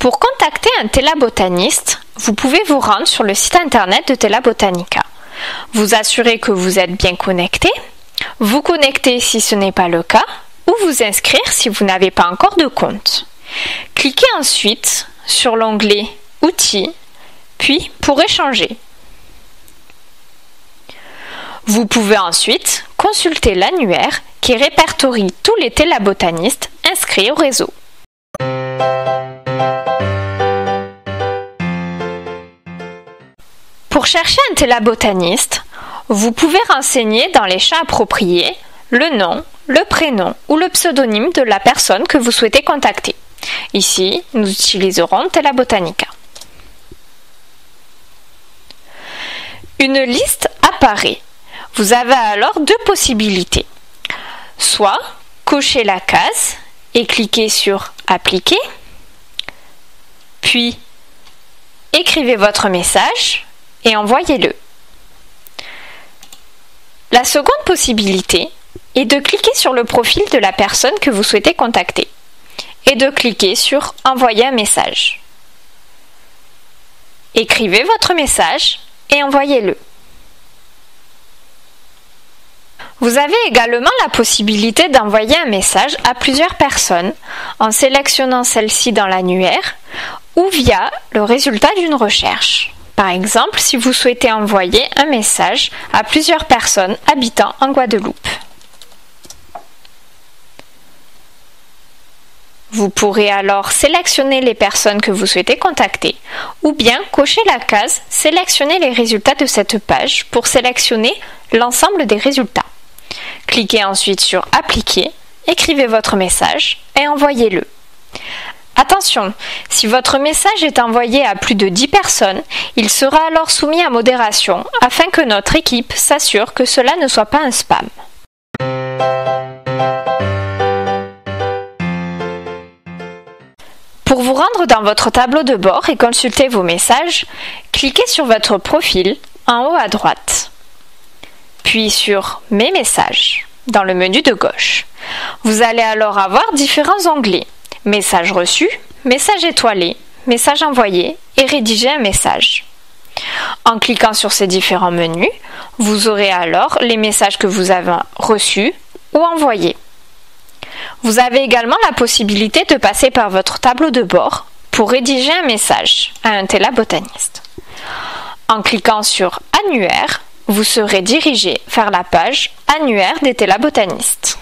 Pour contacter un Tela botaniste, vous pouvez vous rendre sur le site internet de Tela Botanica. Vous assurez que vous êtes bien connecté, vous connecter si ce n'est pas le cas, ou vous inscrire si vous n'avez pas encore de compte. Cliquez ensuite sur l'onglet « Outils », puis « Pour échanger ». Vous pouvez ensuite consulter l'annuaire qui répertorie tous les Tela botanistes inscrits au réseau. Pour chercher un Tela botaniste, vous pouvez renseigner dans les champs appropriés le nom, le prénom ou le pseudonyme de la personne que vous souhaitez contacter. Ici, nous utiliserons Tela Botanica. Une liste apparaît. Vous avez alors deux possibilités. Soit cocher la case et cliquer sur « Appliquer », puis écrivez votre message et envoyez-le. La seconde possibilité est de cliquer sur le profil de la personne que vous souhaitez contacter et de cliquer sur « Envoyer un message ». Écrivez votre message et envoyez-le. Vous avez également la possibilité d'envoyer un message à plusieurs personnes en sélectionnant celle-ci dans l'annuaire ou via le résultat d'une recherche. Par exemple, si vous souhaitez envoyer un message à plusieurs personnes habitant en Guadeloupe. Vous pourrez alors sélectionner les personnes que vous souhaitez contacter ou bien cocher la case « Sélectionner les résultats de cette page » pour sélectionner l'ensemble des résultats. Cliquez ensuite sur « Appliquer », écrivez votre message et envoyez-le. Attention, si votre message est envoyé à plus de 10 personnes, il sera alors soumis à modération afin que notre équipe s'assure que cela ne soit pas un spam. Pour vous rendre dans votre tableau de bord et consulter vos messages, cliquez sur votre profil en haut à droite, puis sur « Mes messages » dans le menu de gauche. Vous allez alors avoir différents onglets. Message reçu, message étoilé, message envoyé et rédiger un message. En cliquant sur ces différents menus, vous aurez alors les messages que vous avez reçus ou envoyés. Vous avez également la possibilité de passer par votre tableau de bord pour rédiger un message à un Tela botaniste. En cliquant sur Annuaire, vous serez dirigé vers la page Annuaire des Tela botanistes.